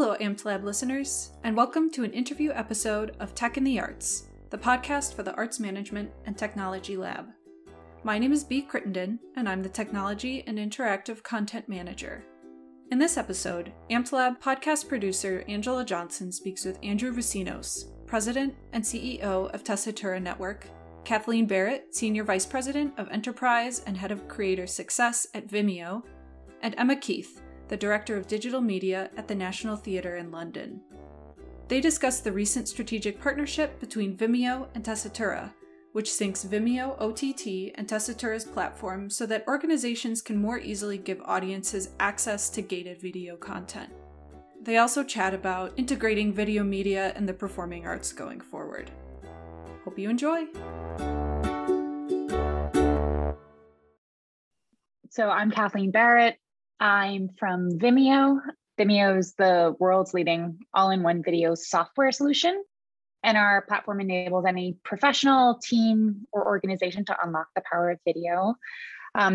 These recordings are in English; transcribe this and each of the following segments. Hello, AMTLab listeners, and welcome to an interview episode of Tech in the Arts, the podcast for the Arts Management and Technology Lab. My name is Bee Crittenden, and I'm the Technology and Interactive Content Manager. In this episode, AMTLab podcast producer Angela Johnson speaks with Andrew Recinos, President and CEO of Tessitura Network, Kathleen Barrett, Senior Vice President of Enterprise and Head of Creator Success at Vimeo, and Emma Keith, the Director of Digital Media at the National Theatre in London. They discuss the recent strategic partnership between Vimeo and Tessitura, which syncs Vimeo OTT and Tessitura's platform so that organizations can more easily give audiences access to gated video content. They also chat about integrating video media and the performing arts going forward. Hope you enjoy. So I'm Kathleen Barrett. I'm from Vimeo. Vimeo is the world's leading all-in-one video software solution, and our platform enables any professional, team, or organization to unlock the power of video.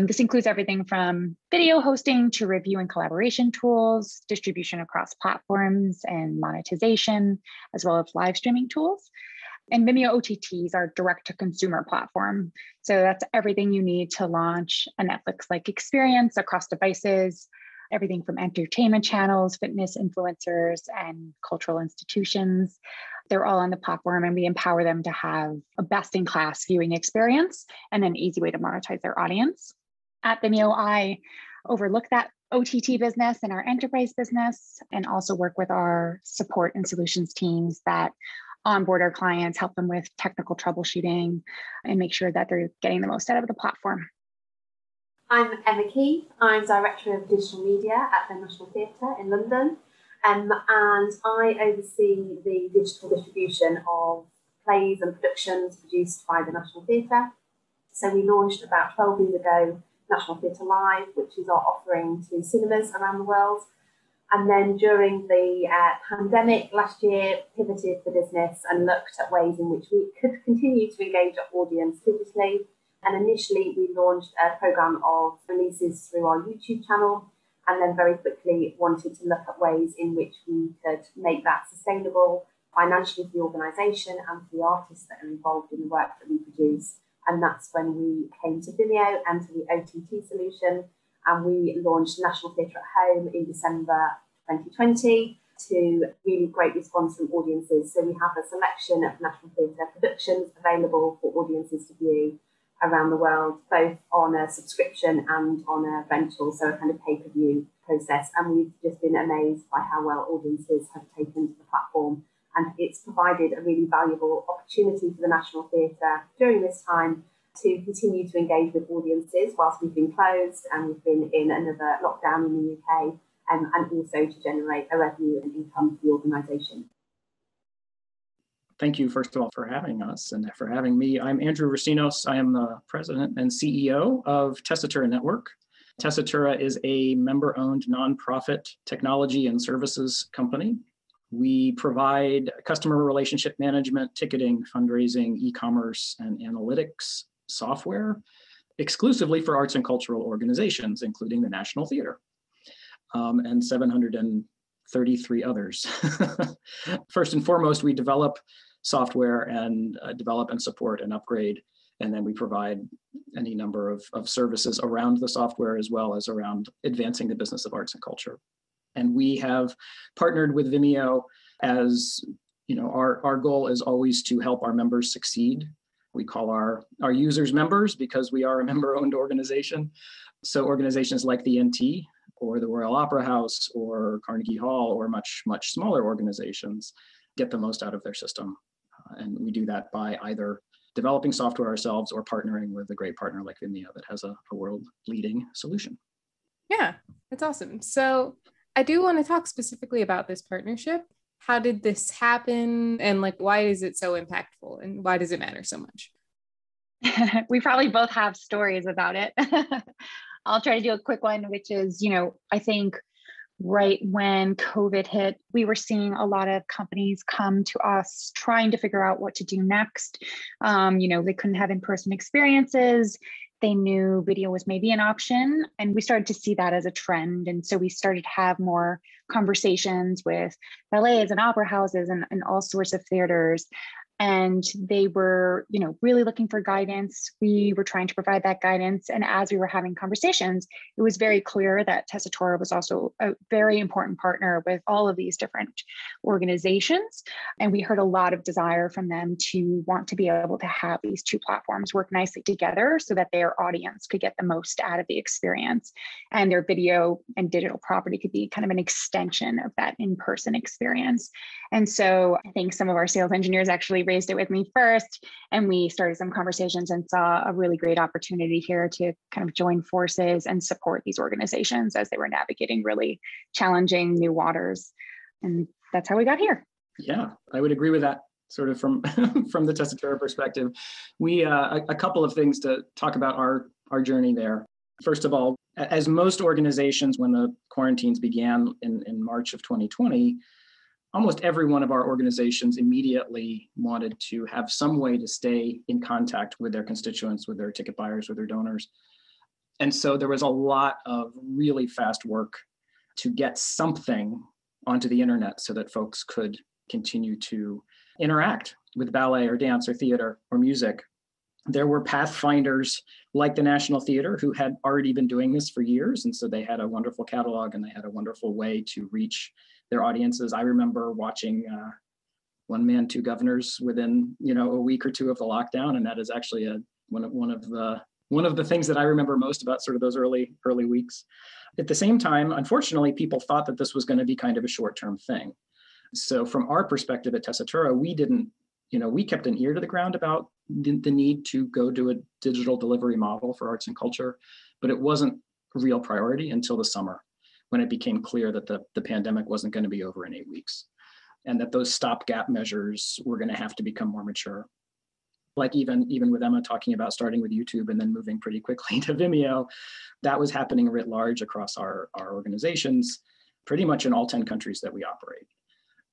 This includes everything from video hosting to review and collaboration tools, distribution across platforms, and monetization, as well as live streaming tools. And Vimeo OTT is our direct-to-consumer platform. So that's everything you need to launch a Netflix-like experience across devices, everything from entertainment channels, fitness influencers, and cultural institutions. They're all on the platform, and we empower them to have a best-in-class viewing experience and an easy way to monetize their audience. At Vimeo, I overlook that OTT business and our enterprise business, and also work with our support and solutions teams that onboard our clients, help them with technical troubleshooting, and make sure that they're getting the most out of the platform. I'm Emma Keith. I'm Director of Digital Media at the National Theatre in London, and I oversee the digital distribution of plays and productions produced by the National Theatre. So we launched about 12 years ago National Theatre Live, which is our offering to cinemas around the world. And then during the pandemic last year, pivoted the business and looked at ways in which we could continue to engage our audience digitally. And initially, we launched a programme of releases through our YouTube channel, and then very quickly wanted to look at ways in which we could make that sustainable financially for the organisation and for the artists that are involved in the work that we produce. And that's when we came to Vimeo and to the OTT solution. And we launched National Theatre at Home in December 2020 to really great response from audiences. So we have a selection of National Theatre productions available for audiences to view around the world, both on a subscription and on a rental, so a kind of pay-per-view process. And we've just been amazed by how well audiences have taken to the platform. And it's provided a really valuable opportunity for the National Theatre during this time to continue to engage with audiences whilst we've been closed and we've been in another lockdown in the UK, and also to generate a revenue and income for the organisation. Thank you, first of all, for having us and for having me. I'm Andrew Recinos. I am the President and CEO of Tessitura Network. Tessitura is a member-owned nonprofit technology and services company. We provide customer relationship management, ticketing, fundraising, e-commerce, and analytics software exclusively for arts and cultural organizations, including the National Theatre and 733 others. First and foremost, we develop software and develop and support and upgrade, and then we provide any number of services around the software as well as around advancing the business of arts and culture. And we have partnered with Vimeo as, you know, our goal is always to help our members succeed. We call our users members because we are a member-owned organization. So organizations like the NT or the Royal Opera House or Carnegie Hall or much, much smaller organizations get the most out of their system. And we do that by either developing software ourselves or partnering with a great partner like Vimeo that has a world-leading solution. Yeah, that's awesome. So I do want to talk specifically about this partnership. How did this happen? And like, why is it so impactful? And why does it matter so much? We probably both have stories about it. I'll try to do a quick one, which is, you know, I think right when COVID hit, we were seeing a lot of companies come to us trying to figure out what to do next. You know, they couldn't have in-person experiences. they knew video was maybe an option. And we started to see that as a trend. And so we started to have more conversations with ballets and opera houses and all sorts of theaters. And they were, you know, really looking for guidance. We were trying to provide that guidance. And as we were having conversations, it was very clear that Tessitura was also a very important partner with all of these different organizations. And we heard a lot of desire from them to want to be able to have these two platforms work nicely together so that their audience could get the most out of the experience. And their video and digital property could be kind of an extension of that in-person experience. And so I think some of our sales engineers actually raised it with me first, and we started some conversations and saw a really great opportunity here to kind of join forces and support these organizations as they were navigating really challenging new waters. And that's how we got here. Yeah, I would agree with that, sort of from from the Tessitura perspective. We a couple of things to talk about our journey there. First of all, as most organizations, when the quarantines began in March of 2020, almost every one of our organizations immediately wanted to have some way to stay in contact with their constituents, with their ticket buyers, with their donors. And so there was a lot of really fast work to get something onto the internet so that folks could continue to interact with ballet or dance or theater or music. There were pathfinders like the National Theatre who had already been doing this for years. And so they had a wonderful catalog and they had a wonderful way to reach their audiences. I remember watching One Man, Two Governors within, you know, a week or two of the lockdown, and that is actually one of the things that I remember most about sort of those early weeks. At the same time, unfortunately, people thought that this was going to be kind of a short-term thing. So from our perspective at Tessitura, we didn't, you know, we kept an ear to the ground about the need to go to a digital delivery model for arts and culture, but it wasn't a real priority until the summer, when it became clear that the pandemic wasn't going to be over in 8 weeks and that those stopgap measures were going to have to become more mature. Like even with Emma talking about starting with YouTube and then moving pretty quickly to Vimeo, that was happening writ large across our organizations, pretty much in all 10 countries that we operate.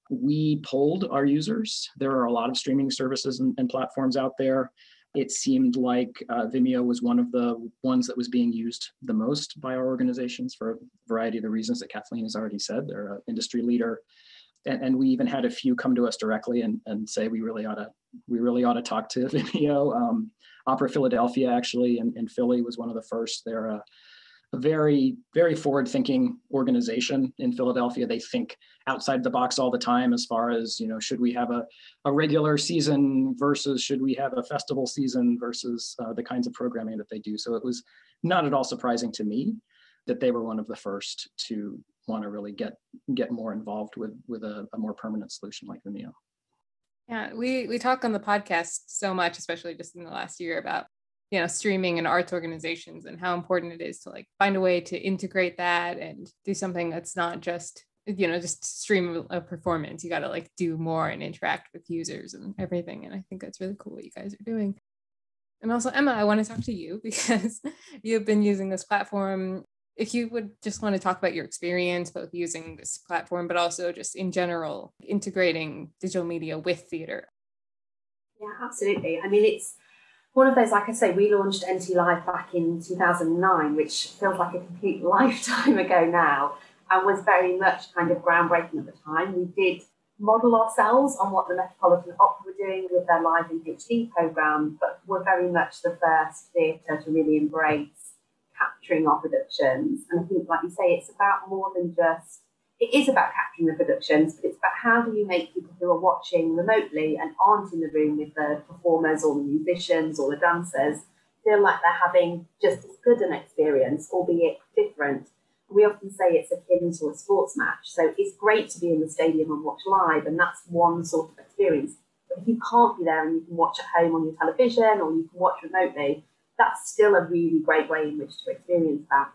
We polled our users. There are a lot of streaming services and platforms out there. It seemed like Vimeo was one of the ones that was being used the most by our organizations for a variety of the reasons that Kathleen has already said. They're an industry leader. And we even had a few come to us directly and say, we really ought to talk to Vimeo. Opera Philadelphia, actually, in Philly was one of the first. They're a very, very forward-thinking organization in Philadelphia. They think outside the box all the time as far as, you know, should we have a regular season versus should we have a festival season versus the kinds of programming that they do. So it was not at all surprising to me that they were one of the first to want to really get more involved with a more permanent solution like Vimeo. Yeah, we talk on the podcast so much, especially just in the last year, about, you know, streaming and arts organizations and how important it is to like find a way to integrate that and do something that's not just, you know, just stream a performance. You got to like do more and interact with users and everything. And I think that's really cool what you guys are doing. And also, Emma, I want to talk to you because you've been using this platform. If you would just want to talk about your experience, both using this platform, but also just in general, integrating digital media with theater. Yeah, absolutely. I mean, it's one of those, like I say, we launched NT Live back in 2009, which feels like a complete lifetime ago now, and was very much kind of groundbreaking at the time. We did model ourselves on what the Metropolitan Opera were doing with their Live in HD programme, but were very much the first theatre to really embrace capturing our productions. And I think, like you say, it's about more than just, it is about capturing the productions, but it's about how do you make people who are watching remotely and aren't in the room with the performers or the musicians or the dancers feel like they're having just as good an experience, albeit different. We often say it's akin to a sports match. So it's great to be in the stadium and watch live, and that's one sort of experience. But if you can't be there and you can watch at home on your television or you can watch remotely, that's still a really great way in which to experience that.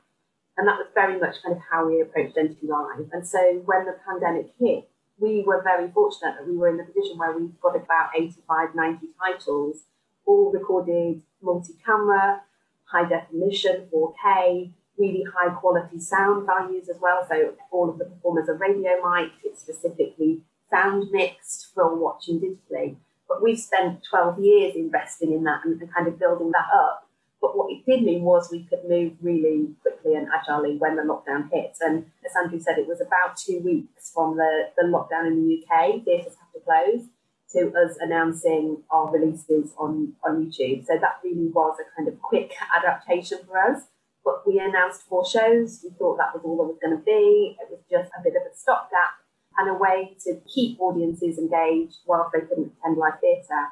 And that was very much kind of how we approached NT Live. And so when the pandemic hit, we were very fortunate that we were in the position where we've got about 85, 90 titles, all recorded multi-camera, high definition, 4K, really high quality sound values as well. So all of the performers are radio mic'd, it's specifically sound mixed from watching digitally. But we've spent 12 years investing in that and kind of building that up. But what it did mean was we could move really quickly and agilely when the lockdown hit. And as Andrew said, it was about 2 weeks from the lockdown in the UK, theatres have to close, to us announcing our releases on YouTube. So that really was a kind of quick adaptation for us. But we announced 4 shows. We thought that was all there was going to be. It was just a bit of a stopgap and a way to keep audiences engaged whilst they couldn't attend live theatre.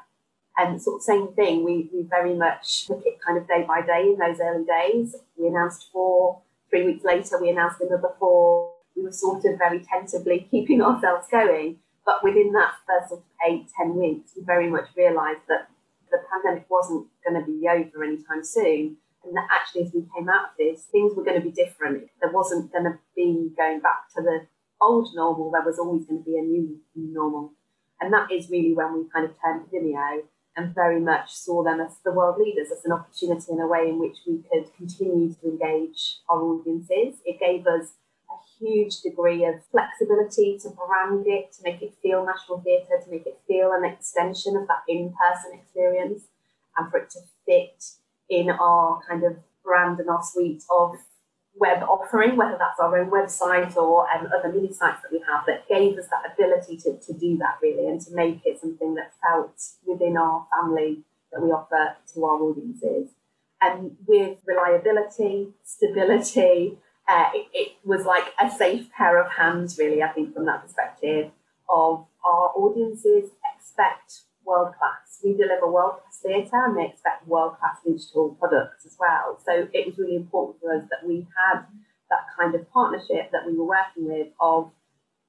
And sort of same thing, we very much took it kind of day by day in those early days. We announced 4, 3 weeks later we announced another 4. We were sort of very tentatively keeping ourselves going. But within that first sort of 8-10 weeks, we very much realised that the pandemic wasn't going to be over anytime soon. And that actually, as we came out of this, things were going to be different. There wasn't going to be going back to the old normal. There was always going to be a new normal. And that is really when we kind of turned to Vimeo and very much saw them as the world leaders, as an opportunity and a way in which we could continue to engage our audiences. It gave us a huge degree of flexibility to brand it, to make it feel National Theatre, to make it feel an extension of that in-person experience, and for it to fit in our kind of brand and our suite of web offering, whether that's our own website or other mini sites that we have, that gave us that ability to do that really, and to make it something that felt within our family that we offer to our audiences. And with reliability, stability, it was like a safe pair of hands really, I think, from that perspective of our audiences expect world-class. We deliver world-class theatre and they expect world-class digital products as well. So it was really important for us that we had that kind of partnership that we were working with of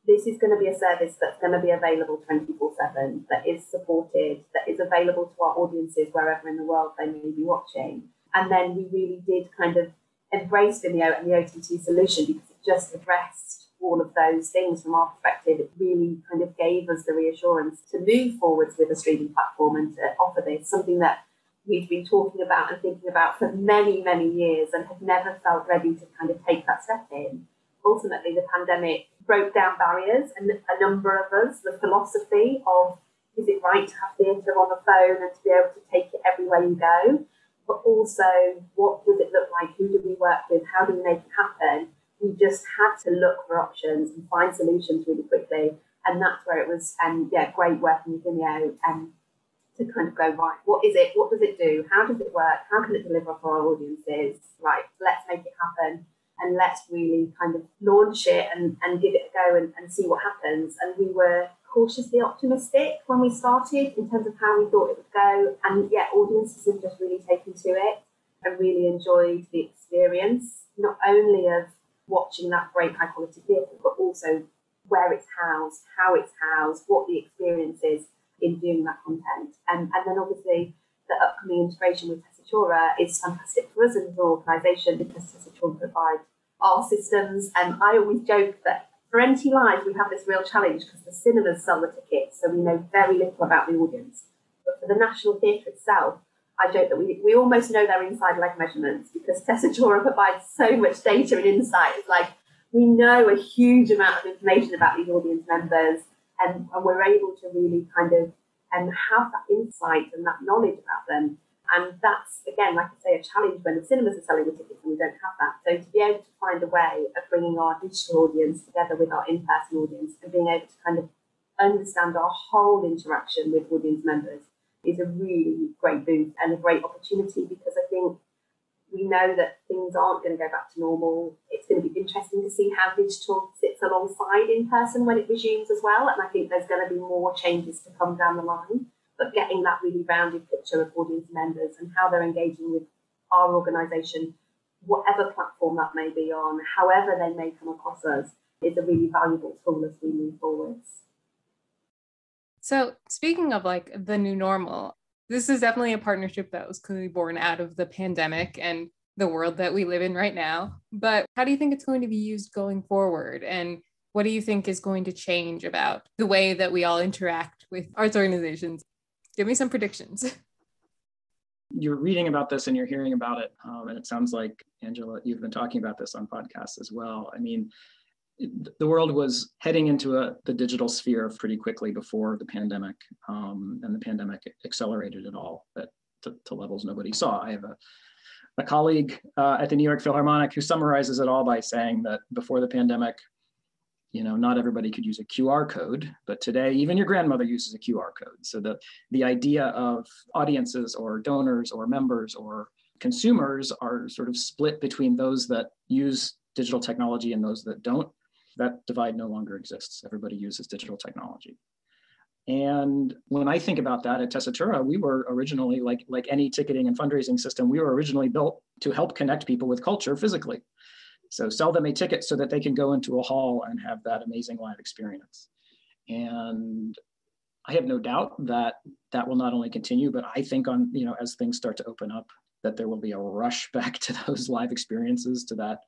this is going to be a service that's going to be available 24/7, that is supported, that is available to our audiences wherever in the world they may be watching. And then we really did kind of embrace Vimeo and the OTT solution because it just addressed all of those things from our perspective. It really kind of gave us the reassurance to move forwards with a streaming platform and to offer this, something that we've been talking about and thinking about for many, many years and have never felt ready to kind of take that step in. Ultimately, the pandemic broke down barriers and a number of us, the philosophy of is it right to have theatre on the phone and to be able to take it everywhere you go, but also what does it look like, who do we work with, how do we make it happen? We just had to look for options and find solutions really quickly. And that's where it was great working with Vimeo to kind of go, right, what is it? What does it do? How does it work? How can it deliver for our audiences? Right, let's make it happen and let's really kind of launch it and give it a go and see what happens. And we were cautiously optimistic when we started in terms of how we thought it would go. And yeah, audiences have just really taken to it and really enjoyed the experience, not only of watching that great high quality theatre, but also where it's housed, how it's housed, what the experience is in doing that content. And then obviously the upcoming integration with Tessitura is fantastic for us as an organisation because Tessitura provides our systems. And I always joke that for NT Live we have this real challenge because the cinemas sell the tickets, so we know very little about the audience. But for the National Theatre itself, I joke that we almost know their inside leg measurements because Tessitura provides so much data and insight. It's like we know a huge amount of information about these audience members and we're able to really kind of have that insight and that knowledge about them. And that's, again, like I say, a challenge when the cinemas are selling the tickets and we don't have that. So to be able to find a way of bringing our digital audience together with our in-person audience and being able to kind of understand our whole interaction with audience members is a really great boon and a great opportunity because I think we know that things aren't going to go back to normal. It's going to be interesting to see how digital sits alongside in person when it resumes as well. And I think there's going to be more changes to come down the line. But getting that really rounded picture of audience members and how they're engaging with our organisation, whatever platform that may be on, however they may come across us, is a really valuable tool as we move forwards. So speaking of like the new normal, this is definitely a partnership that was clearly born out of the pandemic and the world that we live in right now. But how do you think it's going to be used going forward? And what do you think is going to change about the way that we all interact with arts organizations? Give me some predictions. You're reading about this and you're hearing about it. And it sounds like, Angela, you've been talking about this on podcasts as well. I mean, the world was heading into the digital sphere pretty quickly before the pandemic, and the pandemic accelerated it all to levels nobody saw. I have a a colleague at the New York Philharmonic who summarizes it all by saying that before the pandemic, you know, not everybody could use a QR code, but today even your grandmother uses a QR code. So the idea of audiences or donors or members or consumers are sort of split between those that use digital technology and those that don't. That divide no longer exists. Everybody uses digital technology. And when I think about that at Tessitura, we were originally, like any ticketing and fundraising system, we were originally built to help connect people with culture physically. So sell them a ticket so that they can go into a hall and have that amazing live experience. And I have no doubt that that will not only continue, but I think on, you know, as things start to open up, that there will be a rush back to those live experiences, to that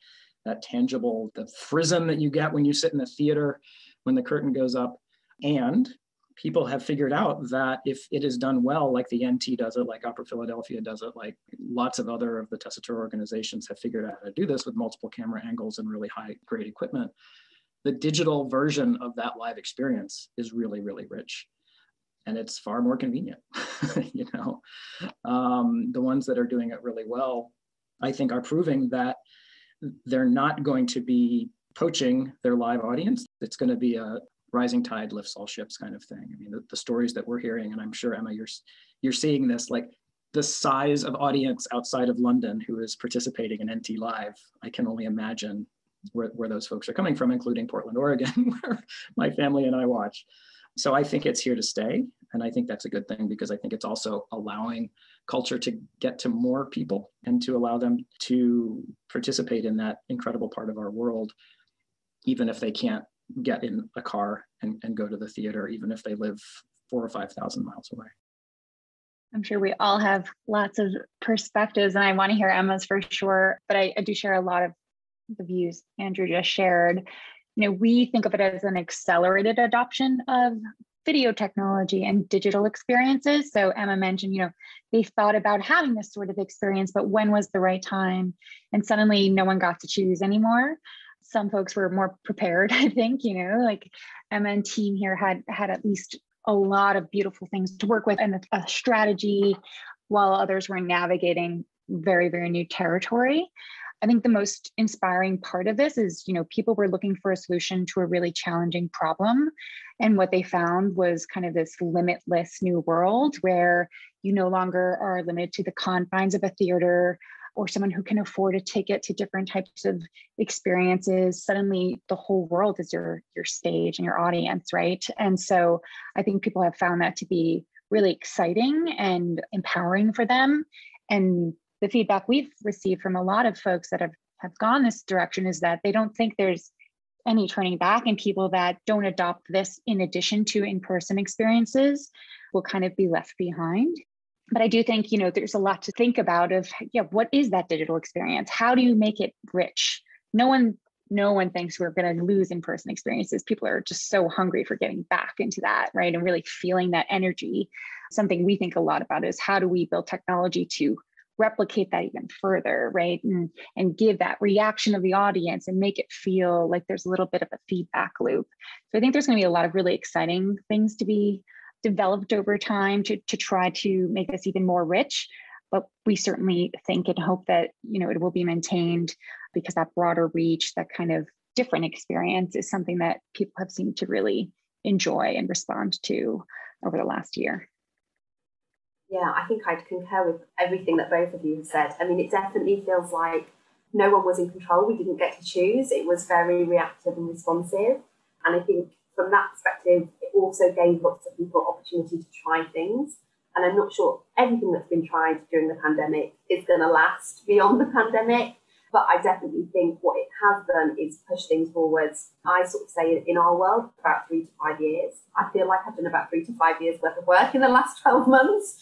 tangible, the frisson that you get when you sit in the theater, when the curtain goes up. And people have figured out that if it is done well, like the NT does it, like Opera Philadelphia does it, like lots of other of the Tessitura organizations have figured out how to do this with multiple camera angles and really high-grade equipment, the digital version of that live experience is really, really rich. And it's far more convenient, you know. The ones that are doing it really well, I think, are proving that they're not going to be poaching their live audience. It's going to be a rising tide lifts all ships kind of thing. I mean, the stories that we're hearing, and I'm sure, Emma, you're seeing this, like the size of audience outside of London who is participating in NT Live. I can only imagine where those folks are coming from, including Portland, Oregon, where my family and I watch. So I think it's here to stay. And I think that's a good thing, because I think it's also allowing culture to get to more people and to allow them to participate in that incredible part of our world, even if they can't get in a car and go to the theater, even if they live 4,000 or 5,000 miles away. I'm sure we all have lots of perspectives, and I want to hear Emma's for sure, but I do share a lot of the views Andrew just shared. You know, we think of it as an accelerated adoption of video technology and digital experiences. So Emma mentioned, you know, they thought about having this sort of experience, but when was the right time? And suddenly no one got to choose anymore. Some folks were more prepared, I think, you know, like Emma and team here had at least a lot of beautiful things to work with and a strategy, while others were navigating very, very new territory. I think the most inspiring part of this is, you know, people were looking for a solution to a really challenging problem. And what they found was kind of this limitless new world where you no longer are limited to the confines of a theater or someone who can afford a ticket to different types of experiences. Suddenly the whole world is your stage and your audience, right? And so I think people have found that to be really exciting and empowering for them. And the feedback we've received from a lot of folks that have gone this direction is that they don't think there's any turning back, and people that don't adopt this in addition to in-person experiences will kind of be left behind. But I do think, you know, there's a lot to think about of, yeah, what is that digital experience? How do you make it rich? No one thinks we're going to lose in-person experiences. People are just so hungry for getting back into that, right? And really feeling that energy. Something we think a lot about is how do we build technology to replicate that even further, right? And give that reaction of the audience and make it feel like there's a little bit of a feedback loop. So I think there's going to be a lot of really exciting things to be developed over time to try to make this even more rich. But we certainly think and hope that, you know, it will be maintained, because that broader reach, that kind of different experience is something that people have seemed to really enjoy and respond to over the last year. Yeah, I think I'd concur with everything that both of you have said. I mean, it definitely feels like no one was in control. We didn't get to choose. It was very reactive and responsive. And I think from that perspective, it also gave lots of people opportunity to try things. And I'm not sure everything that's been tried during the pandemic is going to last beyond the pandemic. But I definitely think what it has done is push things forwards. I sort of say in our world, about 3 to 5 years. I feel like I've done about 3 to 5 years worth of work in the last 12 months.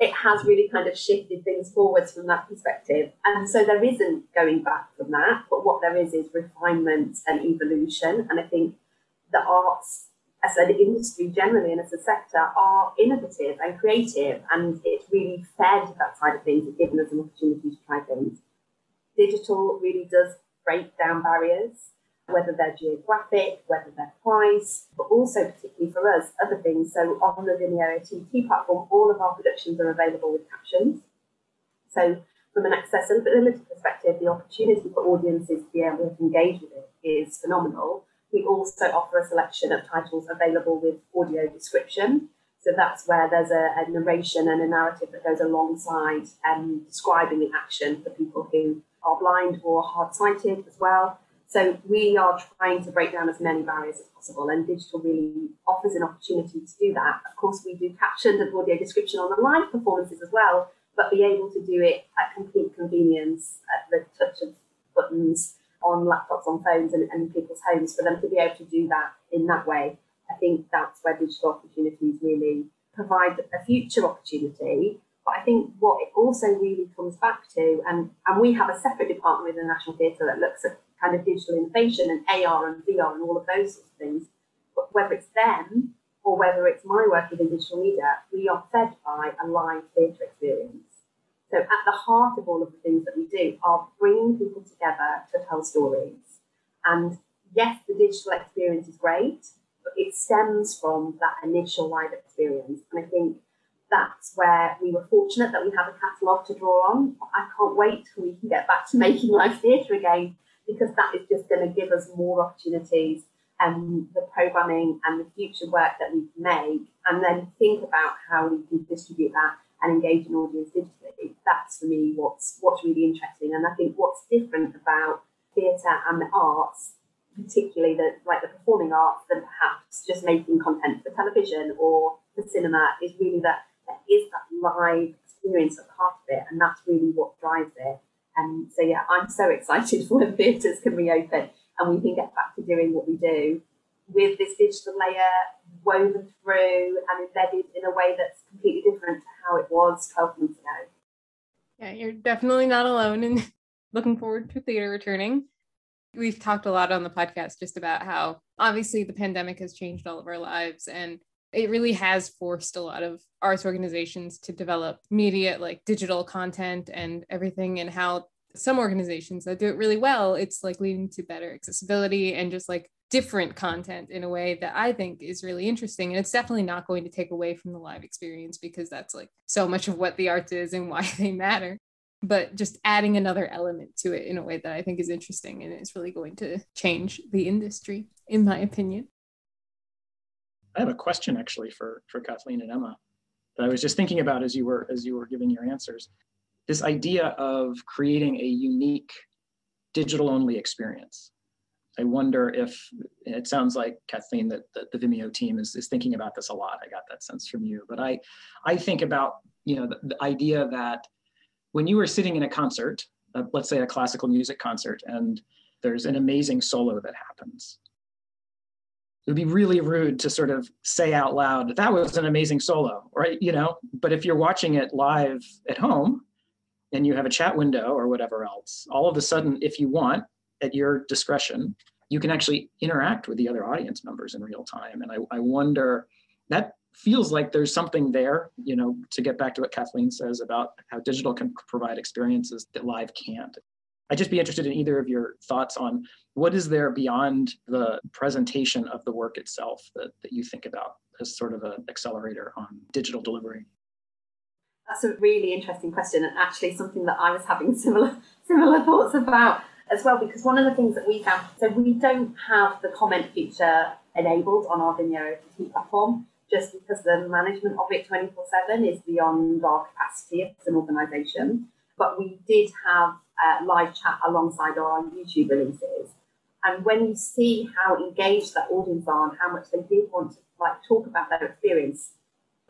It has really kind of shifted things forwards from that perspective. And so there isn't going back from that, but what there is refinement and evolution. And I think the arts, as an industry generally and as a sector, are innovative and creative. And it's really fed that side of things. It's given us an opportunity to try things. Digital really does break down barriers, whether they're geographic, whether they're price, but also particularly for us, other things. So on the Vimeo OTT platform, all of our productions are available with captions. So from an accessibility perspective, the opportunity for audiences to be able to engage with it is phenomenal. We also offer a selection of titles available with audio description. So that's where there's a narration and a narrative that goes alongside describing the action for people who are blind or hard-sighted as well. So we are trying to break down as many barriers as possible, and digital really offers an opportunity to do that. Of course, we do captioned and audio description on the live performances as well, but be able to do it at complete convenience at the touch of buttons on laptops, on phones and people's homes, for them to be able to do that in that way. I think that's where digital opportunities really provide a future opportunity. But I think what it also really comes back to, and we have a separate department within the National Theatre that looks at kind of digital innovation and AR and VR and all of those sorts of things. But whether it's them or whether it's my work within digital media, we are fed by a live theatre experience. So at the heart of all of the things that we do are bringing people together to tell stories. And yes, the digital experience is great, but it stems from that initial live experience. And I think that's where we were fortunate that we have a catalogue to draw on. I can't wait till we can get back to making live theatre again, because that is just going to give us more opportunities and the programming and the future work that we can make, and then think about how we can distribute that and engage an audience digitally. That's, for me, what's really interesting. And I think what's different about theatre and the arts, particularly the performing arts, than perhaps just making content for television or for cinema, is really that there is that live experience at the heart of it, and that's really what drives it. And so, yeah, I'm so excited for when theatres can reopen and we can get back to doing what we do with this digital layer woven through and embedded in a way that's completely different to how it was 12 months ago. Yeah, you're definitely not alone in looking forward to theatre returning. We've talked a lot on the podcast just about how obviously the pandemic has changed all of our lives, and it really has forced a lot of arts organizations to develop media, like digital content and everything, and how some organizations that do it really well, it's like leading to better accessibility and just like different content in a way that I think is really interesting. And it's definitely not going to take away from the live experience, because that's like so much of what the arts is and why they matter, but just adding another element to it in a way that I think is interesting. And it's really going to change the industry, in my opinion. I have a question actually for Kathleen and Emma that I was just thinking about as you were giving your answers. This idea of creating a unique digital-only experience. I wonder if, it sounds like, Kathleen, that the Vimeo team is thinking about this a lot. I got that sense from you. But I think about, you know, the idea that when you were sitting in a concert, let's say a classical music concert, and there's an amazing solo that happens, it would be really rude to sort of say out loud, that was an amazing solo, right? You know, but if you're watching it live at home and you have a chat window or whatever else, all of a sudden, if you want, at your discretion, you can actually interact with the other audience members in real time. And I wonder, that feels like there's something there, you know, to get back to what Kathleen says about how digital can provide experiences that live can't. I'd just be interested in either of your thoughts on what is there beyond the presentation of the work itself that you think about as sort of an accelerator on digital delivery? That's a really interesting question, and actually something that I was having similar thoughts about as well, because one of the things that we found, so we don't have the comment feature enabled on our Vimeo OTT platform, just because the management of it 24/7 is beyond our capacity as an organisation. But we did have live chat alongside our YouTube releases. And when you see how engaged that audience are and how much they did want to talk about their experience,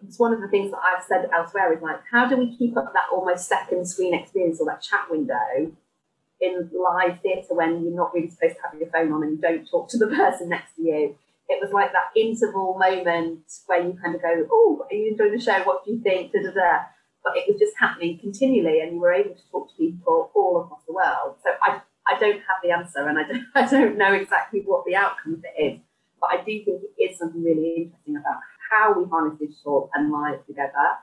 it's one of the things that I've said elsewhere is how do we keep up that almost second screen experience or that chat window in live theatre when you're not really supposed to have your phone on and you don't talk to the person next to you? It was like that interval moment where you kind of go, oh, are you enjoying the show? What do you think? Da, da, da. But it was just happening continually, and you were able to talk to people all across the world. So I don't have the answer, and I don't know exactly what the outcome of it is. But I do think it is something really interesting about how we harness digital and live together. I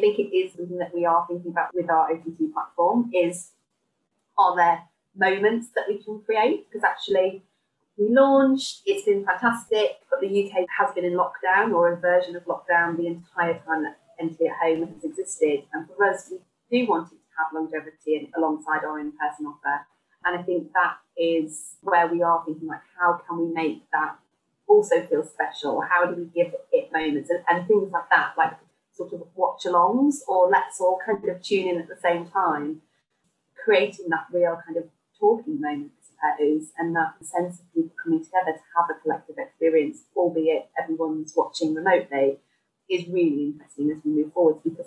think it is something that we are thinking about with our OTT platform is, are there moments that we can create? Because actually we launched, it's been fantastic, but the UK has been in lockdown or a version of lockdown the entire time that NT at Home has existed. And for us, we do want it to have longevity and alongside our in-person offer. And I think that is where we are thinking, like, how can we make that also feel special? How do we give it moments and things like that, like sort of watch-alongs, or let's all kind of tune in at the same time, creating that real kind of talking moment and that sense of people coming together to have a collective experience, albeit everyone's watching remotely, is really interesting as we move forward, because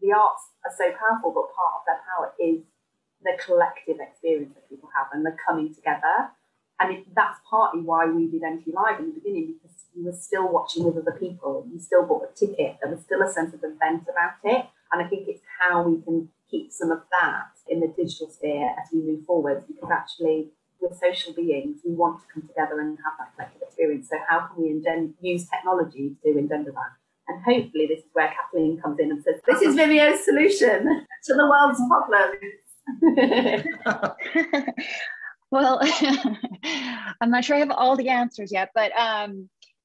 the arts are so powerful, but part of their power is the collective experience that people have and the coming together. And that's partly why we did NT Live in the beginning, because you were still watching with other people, you still bought a ticket, there was still a sense of event about it. And I think it's how we can keep some of that in the digital sphere as we move forward, because actually we're social beings, we want to come together and have that collective experience. So how can we use technology to engender that? And hopefully this is where Kathleen comes in and says, this is Vimeo's solution to the world's problems. Well, I'm not sure I have all the answers yet, but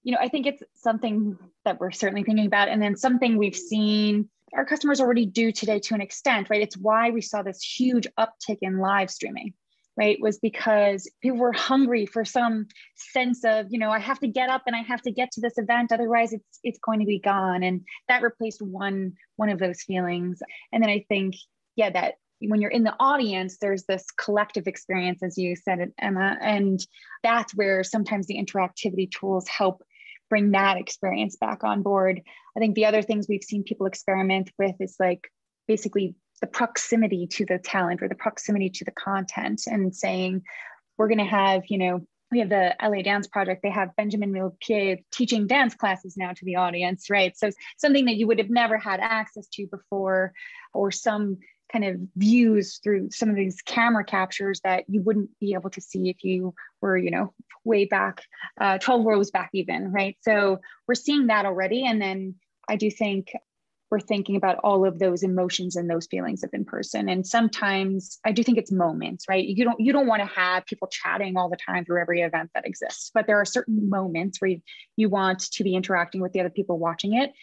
you know, I think it's something that we're certainly thinking about, and then something we've seen our customers already do today to an extent, right? It's why we saw this huge uptick in live streaming, right? Was because people were hungry for some sense of, you know, I have to get up and I have to get to this event, otherwise it's going to be gone. And that replaced one of those feelings. And then I think, yeah, that when you're in the audience, there's this collective experience, as you said, Emma, and that's where sometimes the interactivity tools help bring that experience back on board. I think the other things we've seen people experiment with is like basically the proximity to the talent or the proximity to the content, and saying, we're going to have, you know, we have the LA dance project, they have Benjamin Millepied teaching dance classes now to the audience, right? So something that you would have never had access to before, or some kind of views through some of these camera captures that you wouldn't be able to see if you were, you know, way back, 12 rows back even, right? So we're seeing that already. And then I do think we're thinking about all of those emotions and those feelings of in person. And sometimes I do think it's moments, right? You don't want to have people chatting all the time through every event that exists, but there are certain moments where you want to be interacting with the other people watching it.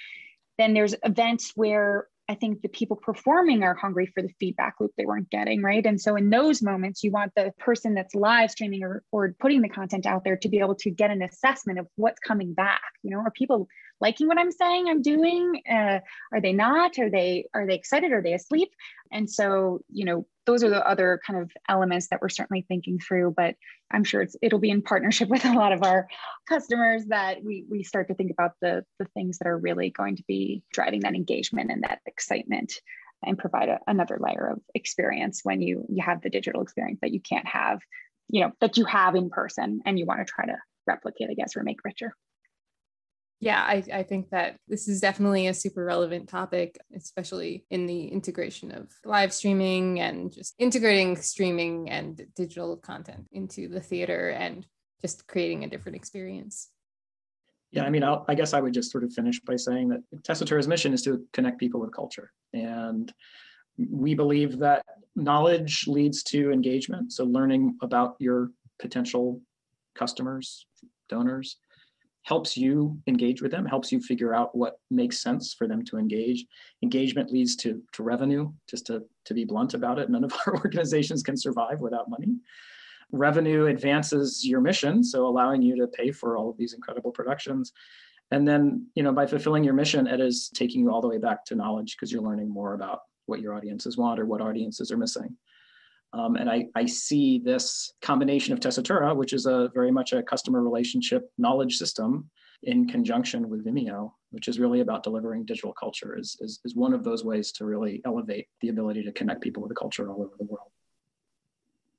Then there's events where I think the people performing are hungry for the feedback loop they weren't getting, right? And so in those moments, you want the person that's live streaming or putting the content out there to be able to get an assessment of what's coming back. You know, are people liking what I'm saying I'm doing? Are they not? Are they excited? Are they asleep? And so, you know, those are the other kind of elements that we're certainly thinking through, but I'm sure it'll be in partnership with a lot of our customers that we start to think about the things that are really going to be driving that engagement and that excitement, and provide another layer of experience when you have the digital experience that you can't have, you know, that you have in person, and you want to try to replicate, I guess, or make richer. Yeah, I think that this is definitely a super relevant topic, especially in the integration of live streaming and just integrating streaming and digital content into the theater and just creating a different experience. Yeah, I mean, I guess I would just sort of finish by saying that Tessitura's mission is to connect people with culture. And we believe that knowledge leads to engagement. So learning about your potential customers, donors, helps you engage with them, helps you figure out what makes sense for them to engage. Engagement leads to revenue, just to be blunt about it. None of our organizations can survive without money. Revenue advances your mission, so allowing you to pay for all of these incredible productions. And then, you know, by fulfilling your mission, it is taking you all the way back to knowledge, because you're learning more about what your audiences want or what audiences are missing. And I see this combination of Tessitura, which is very much a customer relationship knowledge system, in conjunction with Vimeo, which is really about delivering digital culture, is one of those ways to really elevate the ability to connect people with the culture all over the world.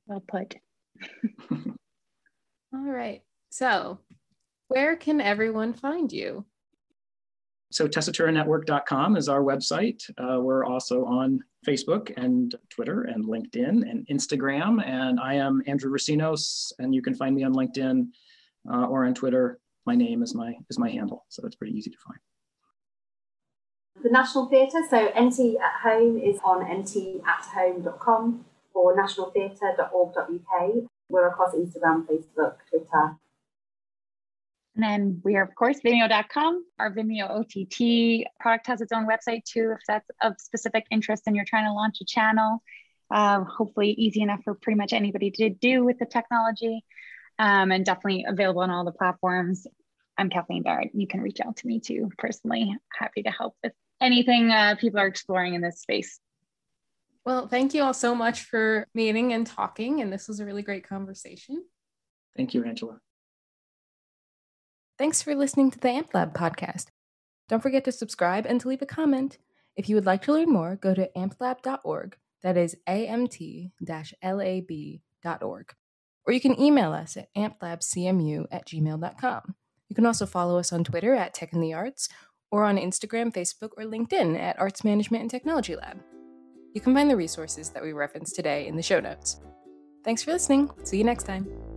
Well put. All right. So where can everyone find you? So tessituranetwork.com is our website. We're also on Facebook and Twitter and LinkedIn and Instagram. And I am Andrew Recinos, and you can find me on LinkedIn or on Twitter. My name is my handle, so it's pretty easy to find. The National Theatre, so NT at Home is on ntathome.com or nationaltheatre.org.uk. We're across Instagram, Facebook, Twitter. And then we are, of course, Vimeo.com. Our Vimeo OTT product has its own website too, if that's of specific interest and you're trying to launch a channel. Hopefully easy enough for pretty much anybody to do with the technology, and definitely available on all the platforms. I'm Kathleen Barrett. You can reach out to me too, personally. Happy to help with anything people are exploring in this space. Well, thank you all so much for meeting and talking. And this was a really great conversation. Thank you, Angela. Thanks for listening to the AMP Lab podcast. Don't forget to subscribe and to leave a comment. If you would like to learn more, go to ampslab.org. That is amt-lab.org. Or you can email us at amplabcmu@gmail.com. You can also follow us on Twitter at Tech in the Arts, or on Instagram, Facebook, or LinkedIn at Arts Management and Technology Lab. You can find the resources that we referenced today in the show notes. Thanks for listening. See you next time.